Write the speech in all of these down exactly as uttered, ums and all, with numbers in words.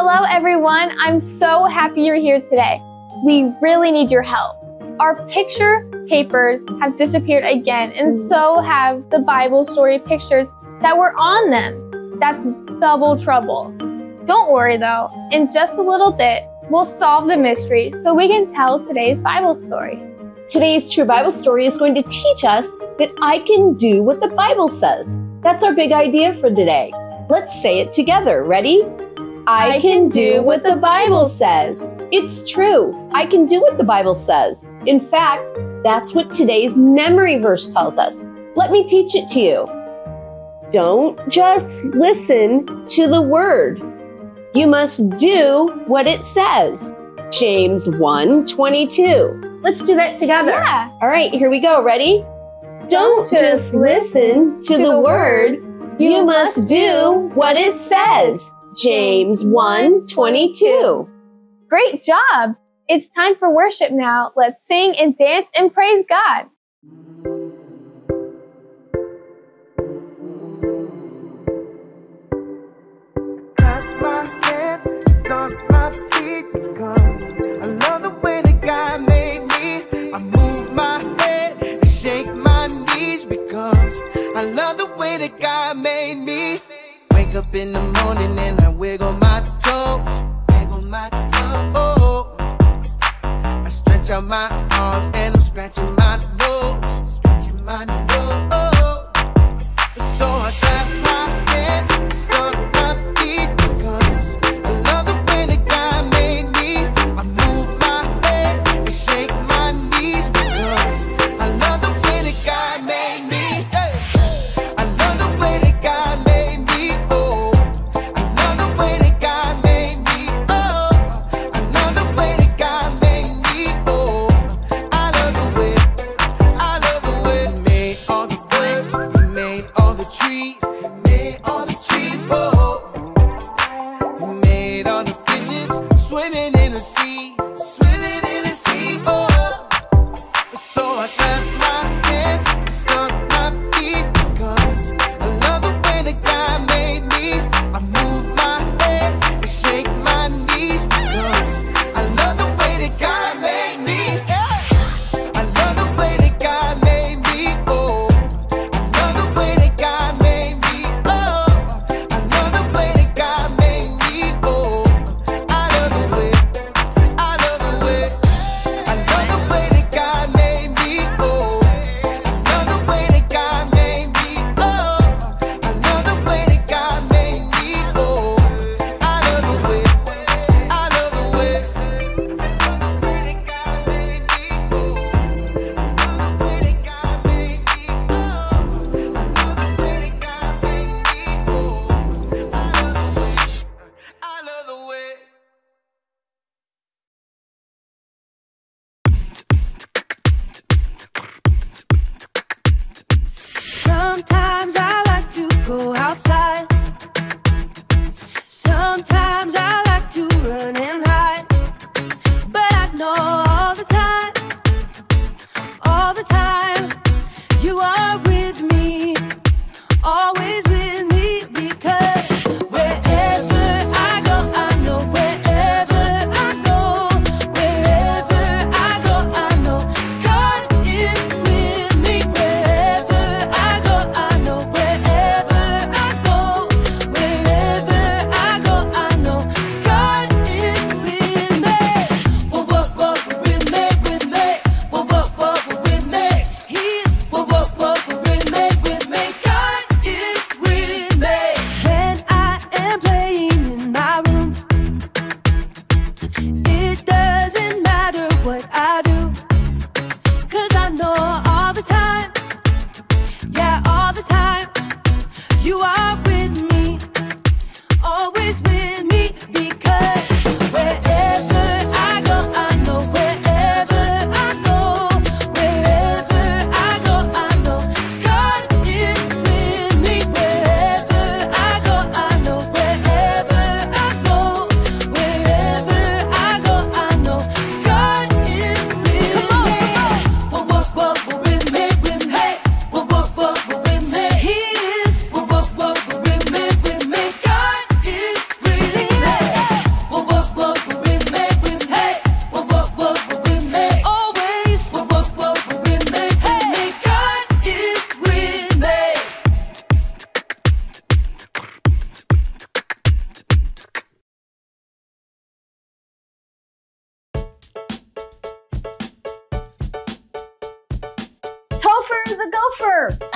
Hello everyone, I'm so happy you're here today. We really need your help. Our picture papers have disappeared again, and so have the Bible story pictures that were on them. That's double trouble. Don't worry though, in just a little bit, we'll solve the mystery so we can tell today's Bible story. Today's True Bible Story is going to teach us that I can do what the Bible says. That's our big idea for today. Let's say it together. Ready? I, I can do what the Bible says. It's true. I can do what the Bible says. In fact, that's what today's memory verse tells us. Let me teach it to you. Don't just listen to the word. You must do what it says. James one twenty-two. Let's do that together. Yeah. All right, here we go. Ready? Don't just listen to the word. You must do what it says. James one twenty-two. Great job. It's time for worship now. Let's sing and dance and praise God. That's my step, that's my feet, because I love the way that God made me. I move my head and shake my knees because I love the way that God made me. Wake up in the morning and I wiggle my toes. Wiggle my toes. Oh, I stretch out my arms and I'm scratching my nose. Scratching my nose. Oh, so I clap my hands and stomp my feet because I love the way that God made me. I move my head and shake my knees because I love the way that God made me. I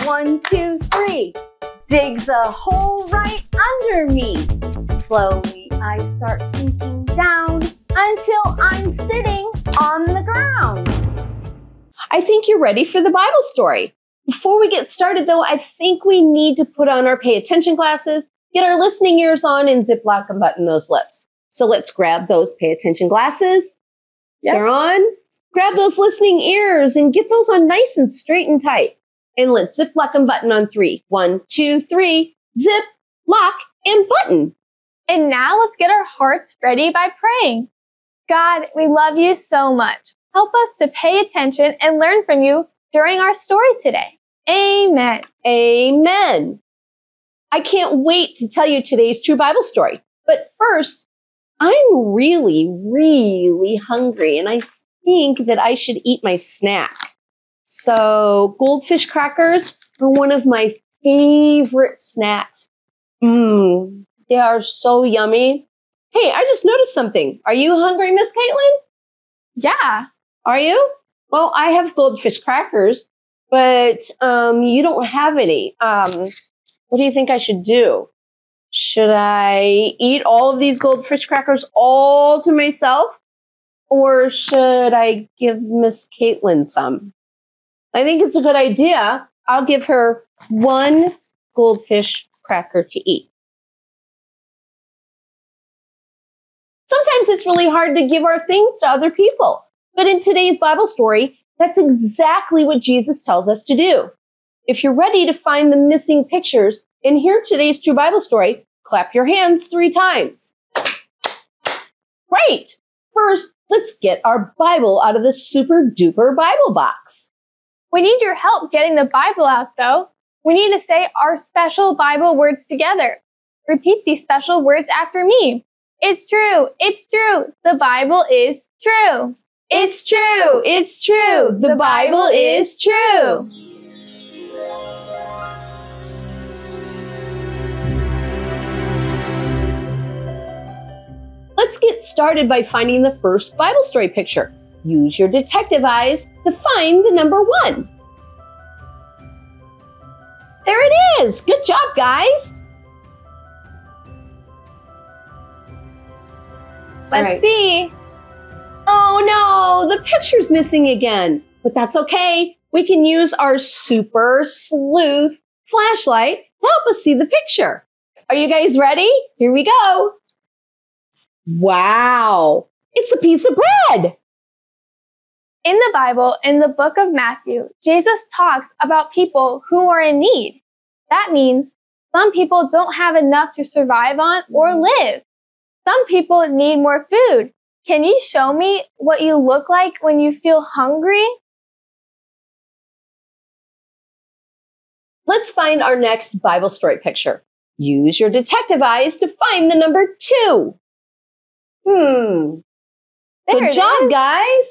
One, two, three. Digs a hole right under me. Slowly I start sinking down until I'm sitting on the ground. I think you're ready for the Bible story. Before we get started, though, I think we need to put on our pay attention glasses, get our listening ears on, and ziplock and button those lips. So let's grab those pay attention glasses. Yep. They're on. Grab those listening ears and get those on nice and straight and tight. And let's zip, lock, and button on three. One, two, three. Zip, lock, and button. And now let's get our hearts ready by praying. God, we love you so much. Help us to pay attention and learn from you during our story today. Amen. Amen. I can't wait to tell you today's true Bible story. But first, I'm really, really hungry, and I think that I should eat my snack. So goldfish crackers are one of my favorite snacks. Mmm, they are so yummy. Hey, I just noticed something. Are you hungry, Miss Caitlin? Yeah. Are you? Well, I have goldfish crackers, but um, you don't have any. Um, what do you think I should do? Should I eat all of these goldfish crackers all to myself? Or should I give Miss Caitlin some? I think it's a good idea. I'll give her one goldfish cracker to eat. Sometimes it's really hard to give our things to other people. But in today's Bible story, that's exactly what Jesus tells us to do. If you're ready to find the missing pictures and hear today's true Bible story, clap your hands three times. Great! First, let's get our Bible out of the super duper Bible box. We need your help getting the Bible out, though. We need to say our special Bible words together. Repeat these special words after me. It's true. It's true. The Bible is true. It's true. It's true. The Bible is true. Let's get started by finding the first Bible story picture. Use your detective eyes to find the number one. There it is! Good job, guys! Let's right. see. Oh no, the picture's missing again. But that's okay. We can use our super sleuth flashlight to help us see the picture. Are you guys ready? Here we go. Wow, it's a piece of bread. In the Bible, in the book of Matthew, Jesus talks about people who are in need. That means some people don't have enough to survive on or live. Some people need more food. Can you show me what you look like when you feel hungry? Let's find our next Bible story picture. Use your detective eyes to find the number two. Hmm. There Good job, is. guys.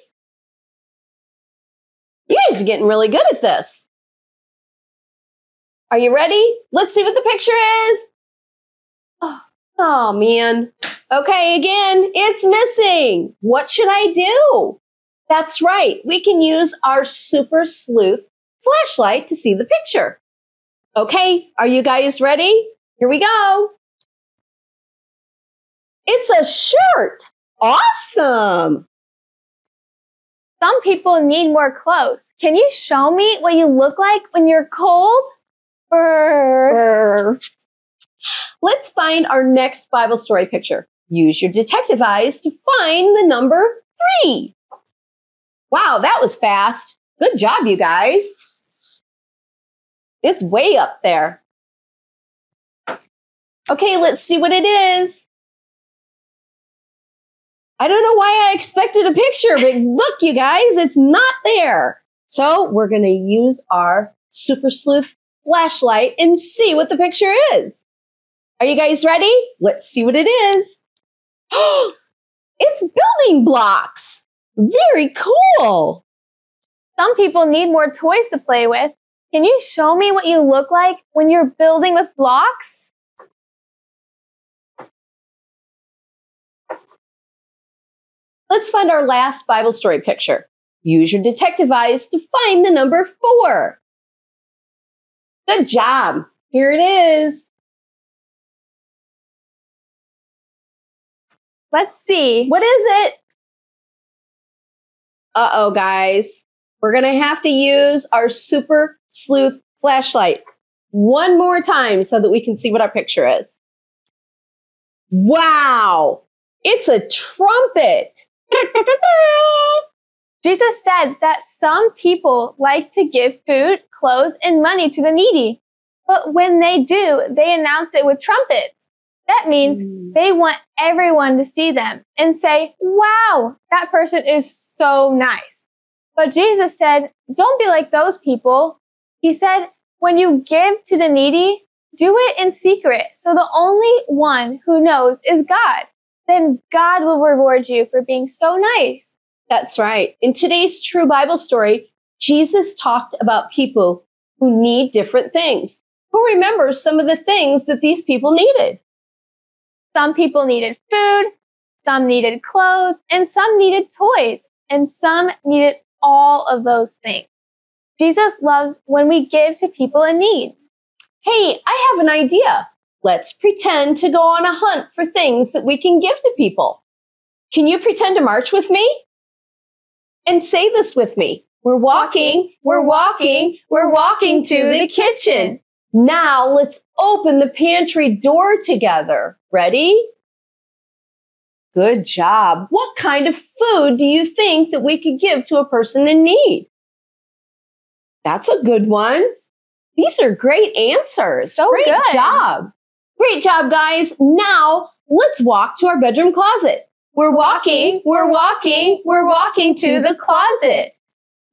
You guys are getting really good at this. Are you ready? Let's see what the picture is. Oh, oh man. Okay, again, it's missing. What should I do? That's right. We can use our super sleuth flashlight to see the picture. Okay, are you guys ready? Here we go. It's a shirt. Awesome. Some people need more clothes. Can you show me what you look like when you're cold? Brr. Brr. Let's find our next Bible story picture. Use your detective eyes to find the number three. Wow, that was fast. Good job, you guys. It's way up there. Okay, let's see what it is. I don't know why I expected a picture, but look, you guys, it's not there. So we're going to use our super sleuth flashlight and see what the picture is. Are you guys ready? Let's see what it is. It's building blocks. Very cool. Some people need more toys to play with. Can you show me what you look like when you're building with blocks? Let's find our last Bible story picture. Use your detective eyes to find the number four. Good job. Here it is. Let's see. What is it? Uh-oh, guys. We're going to have to use our super sleuth flashlight one more time so that we can see what our picture is. Wow. It's a trumpet. Jesus said that some people like to give food, clothes, and money to the needy. But when they do, they announce it with trumpets. That means they want everyone to see them and say, wow, that person is so nice. But Jesus said, don't be like those people. He said, when you give to the needy, do it in secret. So the only one who knows is God. Then God will reward you for being so nice. That's right. In today's true Bible story, Jesus talked about people who need different things. Who remembers some of the things that these people needed? Some people needed food, some needed clothes, and some needed toys, and some needed all of those things. Jesus loves when we give to people in need. Hey, I have an idea. Let's pretend to go on a hunt for things that we can give to people. Can you pretend to march with me? And say this with me. We're walking, we're walking, we're walking to the kitchen. Now let's open the pantry door together. Ready? Good job. What kind of food do you think that we could give to a person in need? That's a good one. These are great answers. So great good. job. Great job, guys. Now let's walk to our bedroom closet. We're walking, we're walking, we're walking to the closet.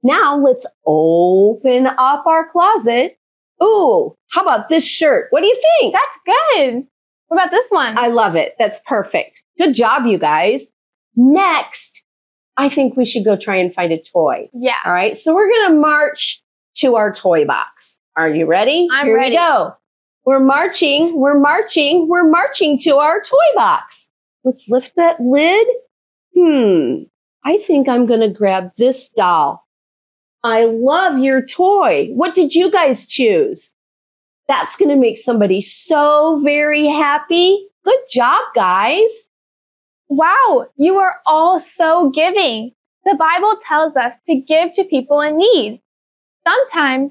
Now let's open up our closet. Ooh, how about this shirt? What do you think? That's good. What about this one? I love it. That's perfect. Good job, you guys. Next, I think we should go try and find a toy. Yeah. All right. So we're going to march to our toy box. Are you ready? I'm Here ready. Here we go. We're marching, we're marching, we're marching to our toy box. Let's lift that lid. Hmm. I think I'm going to grab this doll. I love your toy. What did you guys choose? That's going to make somebody so very happy. Good job, guys. Wow. You are all so giving. The Bible tells us to give to people in need. Sometimes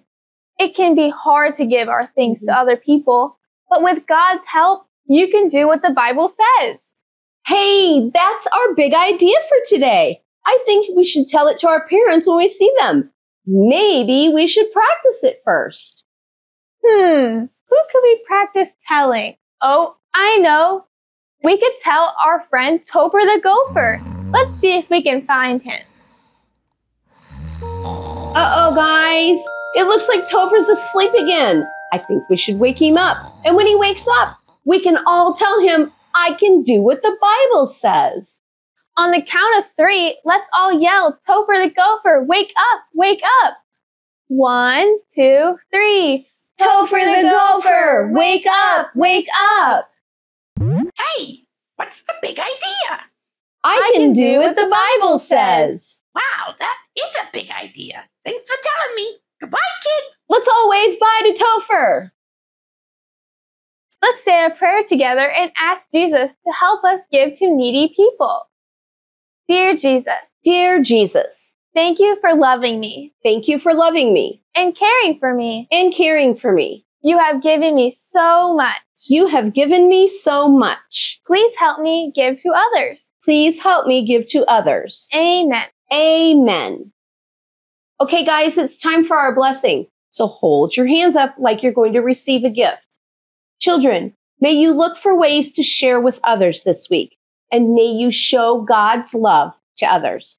it can be hard to give our things to other people, but with God's help, you can do what the Bible says. Hey, that's our big idea for today. I think we should tell it to our parents when we see them. Maybe we should practice it first. Hmm, who could we practice telling? Oh, I know. We could tell our friend Topher the Gopher. Let's see if we can find him. Uh-oh, guys. It looks like Topher's asleep again. I think we should wake him up. And when he wakes up, we can all tell him, I can do what the Bible says. On the count of three, let's all yell, Topher the Gopher, wake up, wake up. One, two, three. Topher the Gopher, wake up, wake up. Hey, what's the big idea? I can do what the Bible says. Wow, that is a big idea. Thanks for telling me. Goodbye, kid. Let's all wave bye to Topher. Let's say a prayer together and ask Jesus to help us give to needy people. Dear Jesus. Dear Jesus. Thank you for loving me. Thank you for loving me. And caring for me. And caring for me. You have given me so much. You have given me so much. Please help me give to others. Please help me give to others. Amen. Amen. Okay, guys, it's time for our blessing. So hold your hands up like you're going to receive a gift. Children, may you look for ways to share with others this week, and may you show God's love to others.